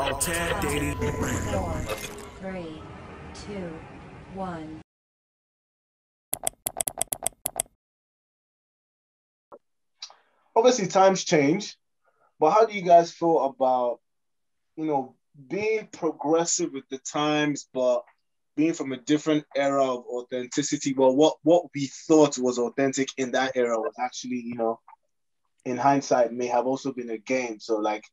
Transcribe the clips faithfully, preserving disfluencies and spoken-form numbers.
Altair dating. Four, three, two, one. Obviously, times change, but how do you guys feel about, you know, being progressive with the times, but being from a different era of authenticity? Well, what what we thought was authentic in that era was actually, you know, in hindsight, may have also been a game. So like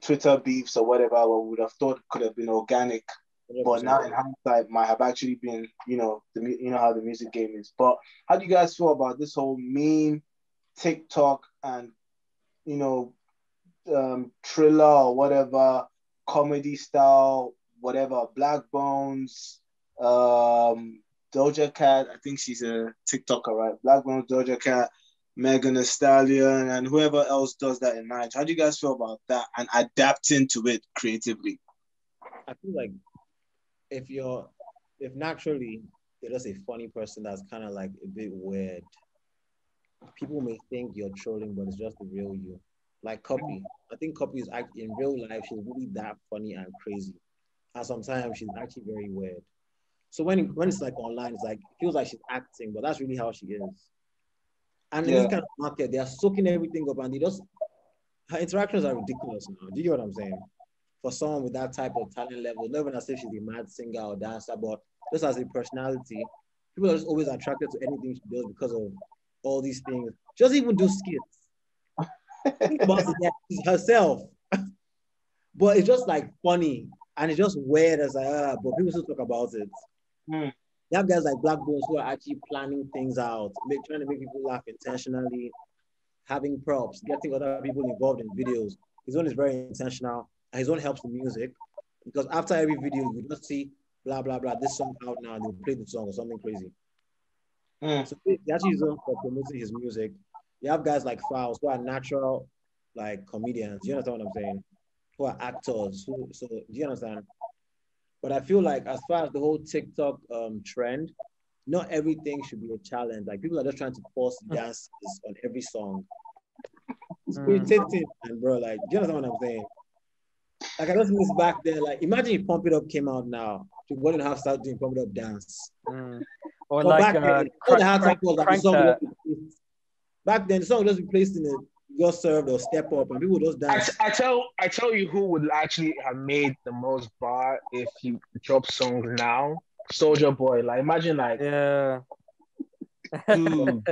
Twitter beefs or whatever, what we would have thought could have been organic, one hundred percent. But now in hindsight, might have actually been, you know, the you know how the music game is. But how do you guys feel about this whole meme, TikTok, and you know, um, thriller or whatever, comedy style, whatever, Black Bones, um, Doja Cat, I think she's a TikToker, right? Black Bones, Doja Cat, Megan Thee Stallion, and whoever else does that in mind. How do you guys feel about that and adapting to it creatively? I feel like if you're, if naturally you're just a funny person that's kind of like a bit weird, people may think you're trolling, but it's just the real you. Like Copy. I think Copy is actually, in real life, she's really that funny and crazy. And sometimes she's actually very weird. So when when it's like online, it's like, feels like she's acting, but that's really how she is. And yeah. In this kind of market, they are soaking everything up and they just, her interactions are ridiculous now. Do you get what I'm saying? For someone with that type of talent level, not even as if she's a mad singer or dancer, but just as a personality, people are just always attracted to anything she does because of all these things. She doesn't even do skits. Think about it, she's herself. But it's just like funny. And it's just weird as like, ah, but people still talk about it. Mm. You have guys like Black Bones who are actually planning things out, make, trying to make people laugh intentionally, having props, getting other people involved in videos. His own is very intentional. And his own helps the music. Because after every video, you just see blah, blah, blah, this song out now, and they'll play the song or something crazy. Mm. So they actually use him for promoting his music. You have guys like Fouls who are natural, like comedians. You understand what I'm saying? Who are actors? Who, so do you understand? But I feel like as far as the whole TikTok um, trend, not everything should be a challenge. Like people are just trying to force dances on every song. It's irritating, mm. bro. Like, do you understand what I'm saying? Like I just miss back there. Like imagine if Pump It Up came out now, you wouldn't have started doing Pump It Up dance. Mm. Or but like, back, uh, then, crank, crank, was, like the song that. Back then, the song was just replaced in a Just Served or Step Up, and people just dance. I, I tell, I tell you, who would actually have made the most bar if he dropped songs now? Soulja Boy. Like, imagine, like, yeah, dude,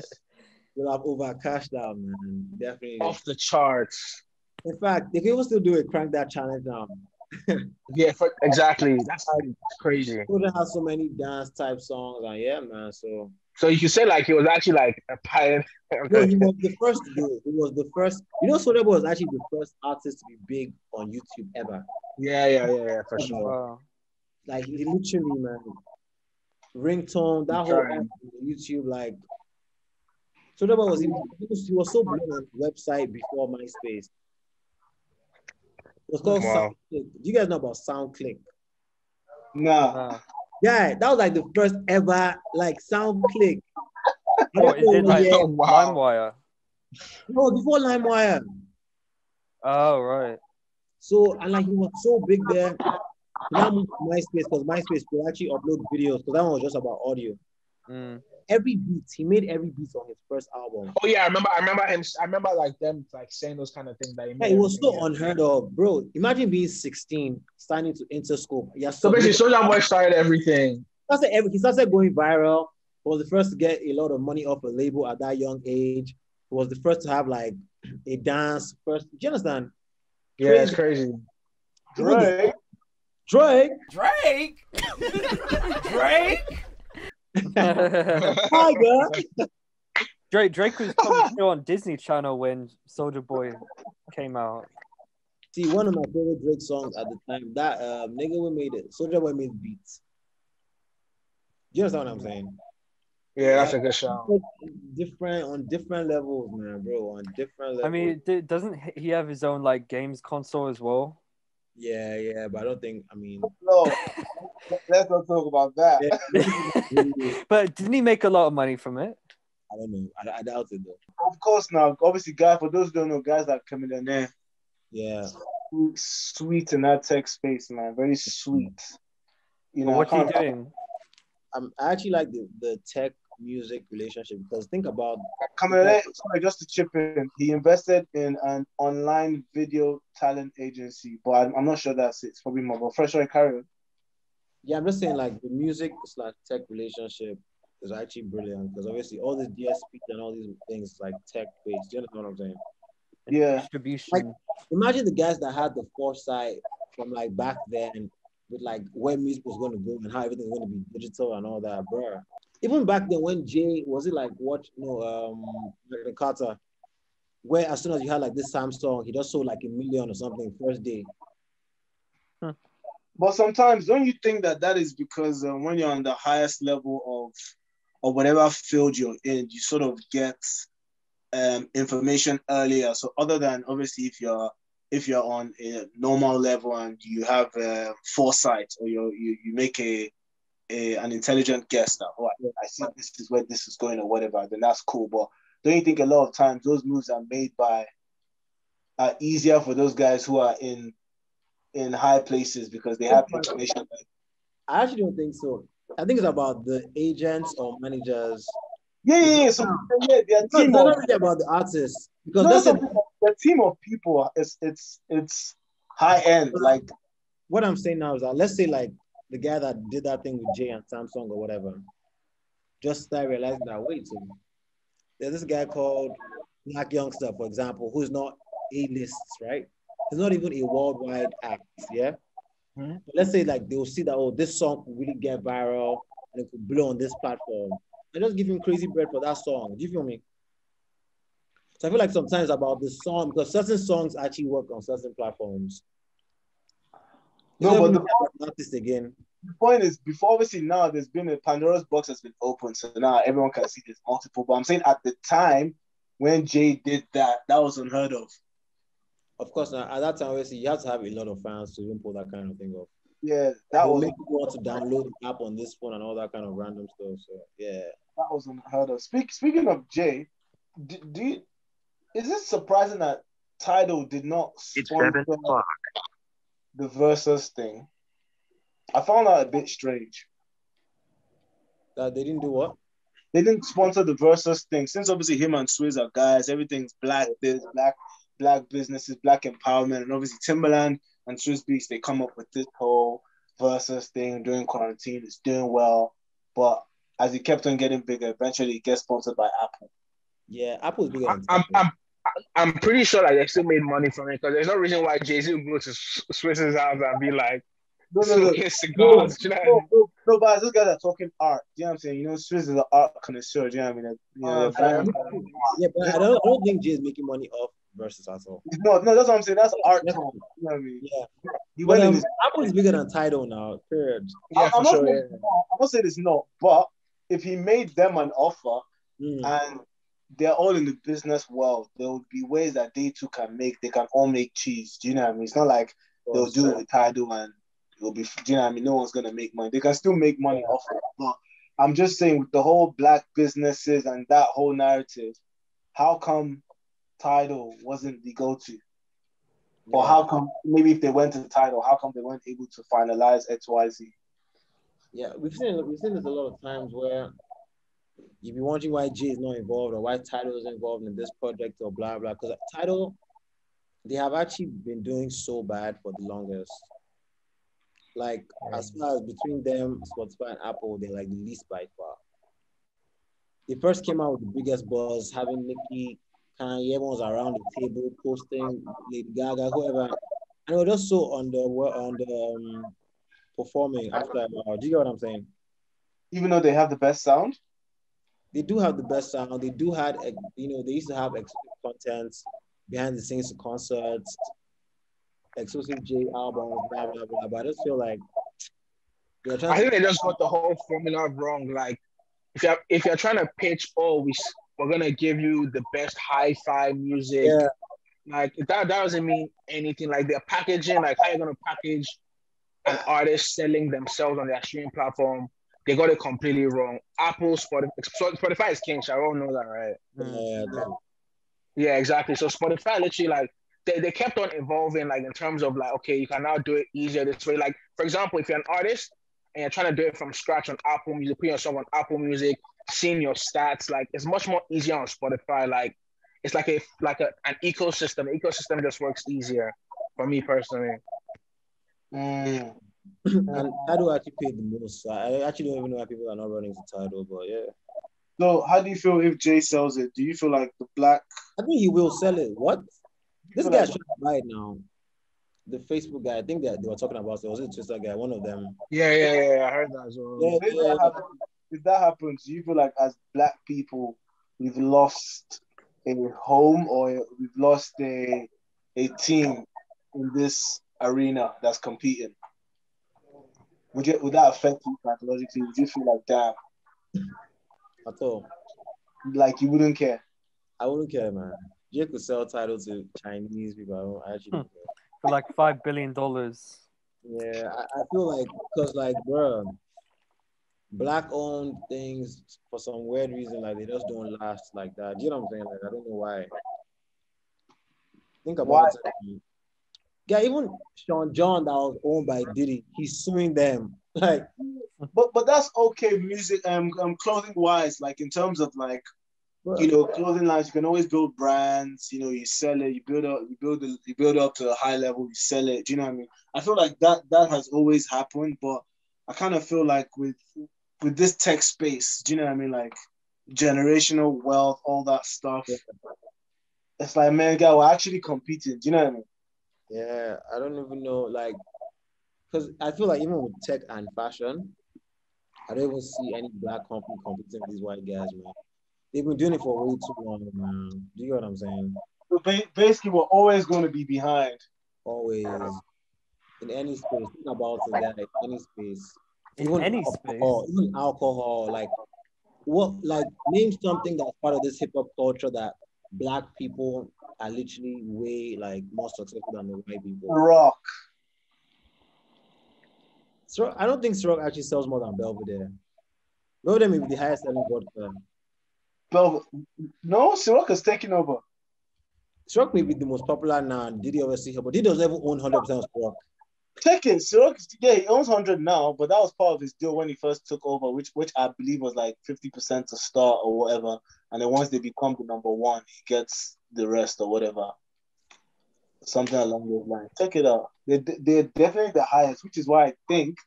you'll have over cashed out, man. Definitely off the charts. In fact, if he will still do it, crank that challenge now. Yeah, for, exactly. That's like, crazy. Wouldn't have so many dance type songs, and yeah, man. So, so you could say like he was actually like a pioneer. No, he was the first to do it. He was the first. You know, Soulja Boy was actually the first artist to be big on YouTube ever. Yeah, yeah, yeah, yeah, for sure. Wow. Like he literally, man, ringtone that I'm whole on YouTube, like Soulja Boy was, he was he was so big on the website before MySpace. It was called wow. SoundClick. Do you guys know about SoundClick? No. Yeah, that was like the first ever like SoundClick. Oh, is it like LimeWire? No, before LimeWire. Oh, right. So, and like he was so big there. Now moved to MySpace because MySpace could actually upload videos because that one was just about audio. Mm. Every beat, he made every beat on his first album. Oh yeah, I remember, I remember him, I remember like them like saying those kind of things that he made. Yeah, it was so yeah. unheard of, bro. Imagine being sixteen, starting to enter school. Yeah, so, so basically, Soulja Boy started everything. That's like every, he started going viral. He was the first to get a lot of money off a label at that young age. He was the first to have like a dance first. Do you understand? Yeah, crazy. It's crazy. Drake, Drake, Drake, Drake. Tiger. Drake Drake was coming through on Disney Channel when Soulja Boy came out. See, one of my favorite Drake songs at the time, that uh, nigga we made it, Soulja Boy made beats. You understand what I'm saying? Yeah, that's like, a good shout. Different on different levels, man, bro. On different levels. I mean, d- doesn't he have his own like games console as well? Yeah, yeah, but I don't think. I mean, no. Let's not talk about that. But didn't he make a lot of money from it? I don't know. I, I doubt it though. Of course, now obviously, guys. For those who don't know, guys like Chameleon. Yeah. sweet in that tech space, man. Very sweet. You know, what are you doing? I'm I actually like the, the tech music relationship, because think about Kamele, sorry, just to chip in. He invested in an online video talent agency, but I'm, I'm not sure that's it. It's probably more. But fresh or carry. Yeah, I'm just saying, like, the music slash tech relationship is actually brilliant, because obviously all the D S Ps and all these things like tech based. Do you understand what I'm saying? And yeah. Distribution. Like, imagine the guys that had the foresight from like back then, with like where music was going to go and how everything's going to be digital and all that, bro. Even back then when Jay, was it like what, no, um, Megan Carter, where as soon as you had like this Samsung, he just sold like a million or something first day. Huh. But sometimes, don't you think that that is because uh, when you're on the highest level of, or whatever field you're in, you sort of get um, information earlier. So other than obviously if you're, if you're on a normal level and you have uh, foresight, or you you you make a, a an intelligent guess that, oh, I think this is where this is going or whatever, then that's cool. But don't you think a lot of times those moves are made by, are easier for those guys who are in in high places because they have information? I actually don't think so. I think it's about the agents or managers. Yeah, yeah, yeah. So yeah, they're no, team. Not really about the artists, because no, that's no, a, the team of people. It's it's it's high end. Like what I'm saying now is that, let's say like the guy that did that thing with Jay and Samsung or whatever, just started realizing that wait, so there's this guy called Black Youngster, for example, who's not A-list, right? He's not even a worldwide act. Yeah. Mm-hmm. Let's say like they'll see that, oh, this song could really get viral and it could blow on this platform, and just give him crazy bread for that song. Do you feel me? So I feel like sometimes about the song, because certain songs actually work on certain platforms. No, but the point, again. the point is, before obviously now there's been a Pandora's box has been opened, so now everyone can see there's multiple. But I'm saying at the time when Jay did that, that was unheard of. Of course, now at that time, obviously, you have to have a lot of fans to even pull that kind of thing off. Yeah, that was make people want to download the app on this phone and all that kind of random stuff. So yeah, that was unheard of. Speak, speaking of Jay, do, do you, is it surprising that Tidal did not sponsor the Verzuz thing? I found that a bit strange. That they didn't do what? They didn't sponsor the Verzuz thing, since obviously him and Swizz are guys. Everything's black. There's black. Black businesses, black empowerment, and obviously Timbaland and Swizz Beats, they come up with this whole Verzuz thing during quarantine. It's doing well, but as it kept on getting bigger, eventually it gets sponsored by Apple. Yeah, Apple's bigger. I'm, I'm, I'm, I'm pretty sure like they still made money from it, because there's no reason why Jay-Z would go to Swizz's house and be like, no, no, no, no, no, no, no, but those guys are talking art. Do you know what I'm saying? You know, Swizz is an art connoisseur. Do you know what I mean? You know, uh, I mean, yeah, but I don't, I don't think Jay's making money off Verzuz at all. No, no, that's what I'm saying. That's art. Yeah. You know what I mean? Yeah. You but, um, Apple is bigger than Tidal now. Period. Yeah, I'm, not sure, saying, yeah. I'm not saying it's not, but if he made them an offer mm. and they're all in the business world, there would be ways that they too can make. They can all make cheese. Do you know what I mean? It's not like oh, they'll do it with Tidal and it'll be. Do you know what I mean? No one's gonna make money. They can still make money off it. But I'm just saying, with the whole black businesses and that whole narrative, how come Tidal wasn't the go-to? Yeah. Or how come, maybe if they went to Tidal, how come they weren't able to finalize X Y Z? Yeah, we've seen we've seen this a lot of times where you'd be wondering why Jay is not involved or why Tidal is involved in this project or blah, blah. Because Tidal, they have actually been doing so bad for the longest. Like, as far as between them, Spotify and Apple, they're like the least by far. They first came out with the biggest buzz, having Nicki, Kanye, everyone's around the table posting, Lady Gaga, whoever, and we're just so on the on the um, performing after. Uh, do you get what I'm saying? Even though they have the best sound, they do have the best sound. They do had, you know, they used to have exclusive content behind the scenes, concerts, exclusive J albums, blah blah blah. But I just feel like they're trying. I think to- they just got the whole formula wrong. Like, if you're if you're trying to pitch, oh, we. we're gonna give you the best hi-fi music. Yeah. Like that, that doesn't mean anything. Like their packaging, like how you're gonna package an artist selling themselves on their streaming platform, they got it completely wrong. Apple, Spotify, Spotify is king. Sharon knows that, right? Yeah, yeah, exactly. So Spotify literally like they, they kept on evolving, like in terms of like, okay, you can now do it easier this way. Like, for example, if you're an artist and you're trying to do it from scratch on Apple Music, put yourself on Apple Music, seeing your stats, like it's much more easier on Spotify. Like it's like a like a, an ecosystem. The ecosystem just works easier for me personally. Mm. And Tidal actually paid the most. I actually don't even know why people are not running to Tidal, but yeah. So how do you feel if Jay sells it? Do you feel like the black? I think he will sell it. What? This guy should buy it now. The Facebook guy, I think that they were talking about. There was a Twitter guy, one of them. Yeah, yeah, yeah. yeah. I heard that as well. Yeah, if, yeah, that yeah. Happens, if that happens, do you feel like as black people, we've lost a home or we've lost a a team in this arena that's competing? Would you? Would that affect you psychologically? Would you feel like that? At all. Like you wouldn't care? I wouldn't care, man. Jay could sell Tidal to Chinese people. I actually hmm. for like five billion dollars. Yeah, I, I feel like because like bro, black-owned things for some weird reason like they just don't last like that. You know what I'm saying? Like I don't know why. Think about it. Yeah, even Sean John that was owned by Diddy, he's suing them. Like, but but that's okay. Music, um, um clothing wise, like in terms of like. You know, clothing lines. You can always build brands. You know, you sell it. You build up. You build. A, you build up to a high level. You sell it. Do you know what I mean? I feel like that that has always happened, but I kind of feel like with with this tech space, do you know what I mean? Like generational wealth, all that stuff. Yeah. It's like, man, guy, we're actually competing. Do you know what I mean? Yeah, I don't even know, like, because I feel like even with tech and fashion, I don't even see any black company competing with these white guys, man. They've been doing it for way too long, man. Do you know what I'm saying? So ba- basically, we're always going to be behind. Always. In any space. Think about it, guys. Any space. Even in any alcohol, space. Even alcohol. Like, what, like, name something that's part of this hip hop culture that black people are literally way, like, more successful than the white people. Rock. So, I don't think Cîroc actually sells more than Belvedere. Belvedere may be the highest selling vodka. No, no, Cîroc is taking over. Cîroc may be the most popular now. Diddy obviously, but Diddy doesn't even own one hundred percent of Cîroc. Taking Cîroc, yeah, he owns one hundred now, but that was part of his deal when he first took over, which which I believe was like fifty percent to start or whatever. And then once they become the number one, he gets the rest or whatever. Something along those lines. Take it out. They they're definitely the highest, which is why I think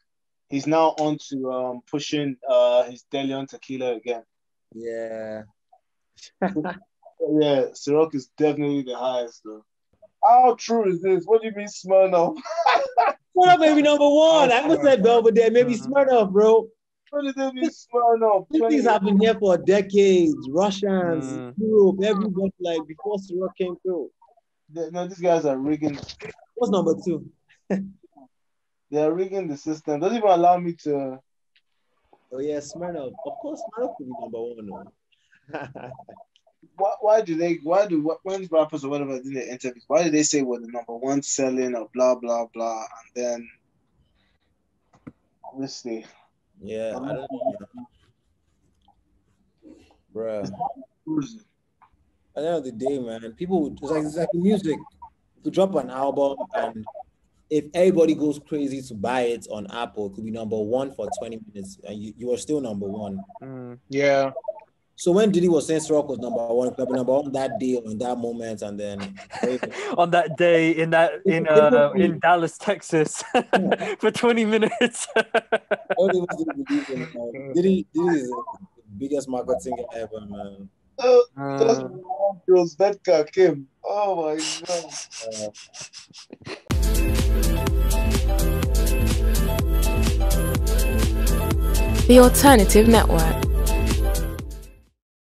he's now on to um, pushing uh, his Deleon tequila again. Yeah. Yeah, Cîroc is definitely the highest though. How true is this? What do you mean Smirnoff? Smirnoff may be number one. I haven't said Belvedere, maybe mm-hmm. Smirnoff, bro. What does it mean Smirnoff? These things have been here for decades. Russians, mm. Europe, everybody like before Cîroc came through. They, no, these guys are rigging. What's number two? They are rigging the system. Doesn't even allow me to. Oh yeah, Smirnoff. Of course, Smirnoff could be number one. No? why, why do they? Why do when rappers or whatever do their interviews? Why do they say we're the number one selling or blah blah blah? And then obviously, yeah, I don't know, bro. At the end of the day, man, people would, it's like it's like music. If you drop an album and if everybody goes crazy to buy it on Apple, it could be number one for twenty minutes, and you, you are still number one. Mm, yeah. So when Diddy was saying Cîroc was number one, it could be number one that day or in that moment, and then on that day in that in uh, in Dallas, Texas, for twenty minutes. Diddy, Diddy is the biggest marketing ever, man. Oh, that's girls that car came. Oh my god. Uh, The Alternative Network.